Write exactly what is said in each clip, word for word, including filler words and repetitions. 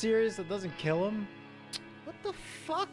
serious that doesn't kill him? What the fuck?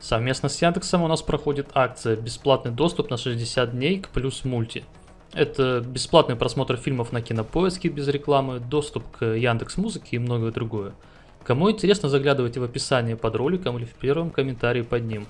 Совместно с Яндексом у нас проходит акция «Бесплатный доступ на шестьдесят дней к Плюс Мульти». Это бесплатный просмотр фильмов на КиноПоиске без рекламы, доступ к Яндекс.Музыке и многое другое. Кому интересно, заглядывайте в описание под роликом или в первом комментарии под ним.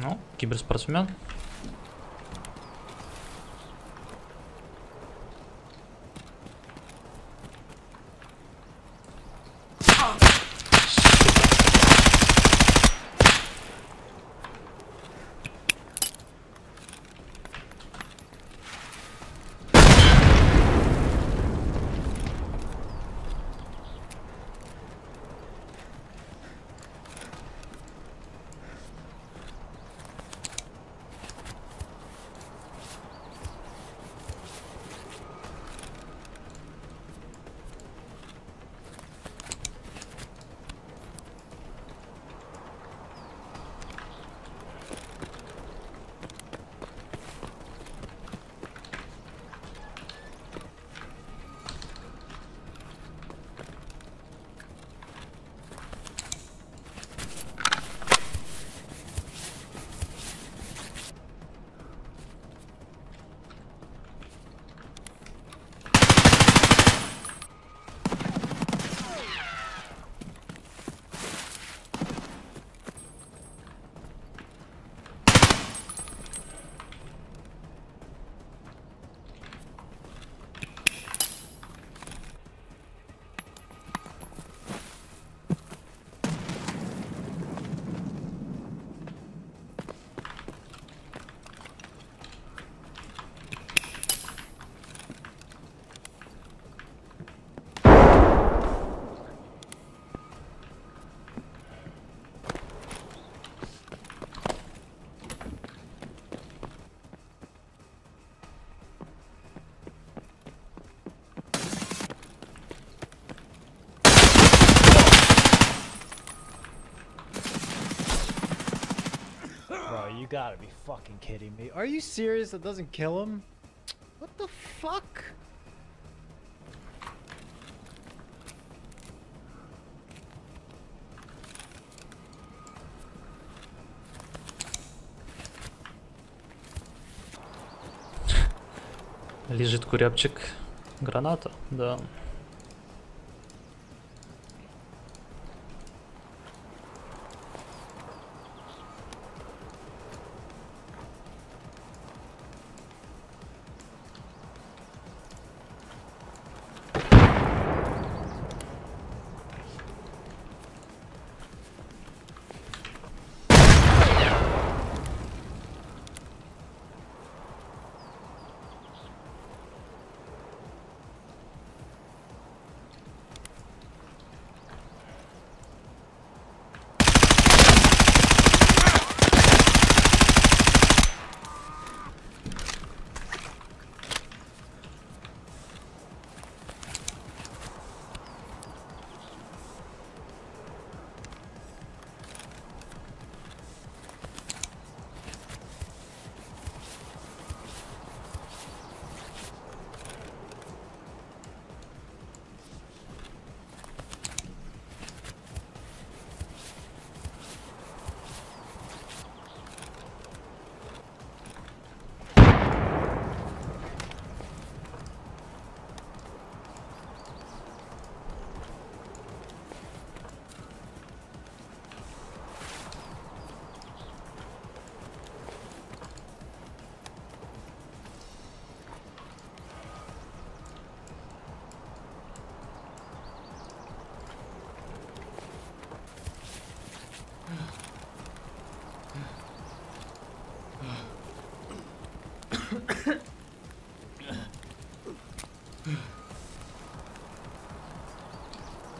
Ну, киберспортсмен. You gotta be fucking kidding me. Are you serious? That doesn't kill him? What the fuck? Лежит куряпчик. Граната? Да.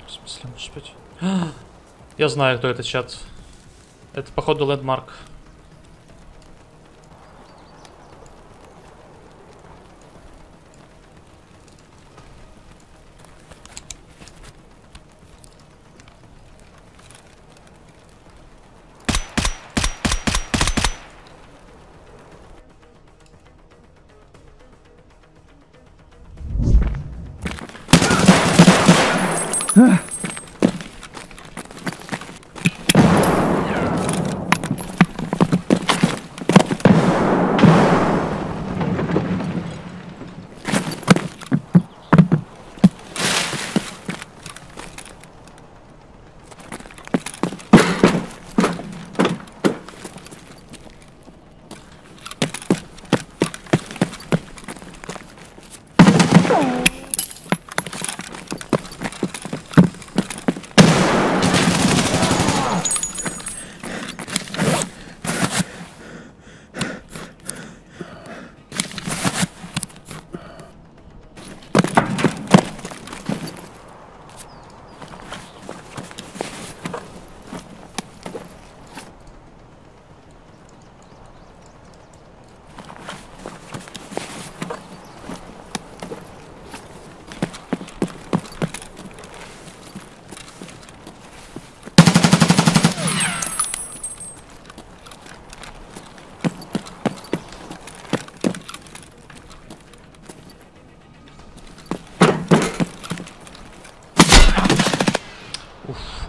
В смысле, может быть? Я знаю, кто это чат. Это, походу, LVNDMARK.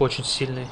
Риф очень сильный.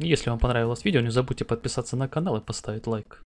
Если вам понравилось видео, не забудьте подписаться на канал и поставить лайк.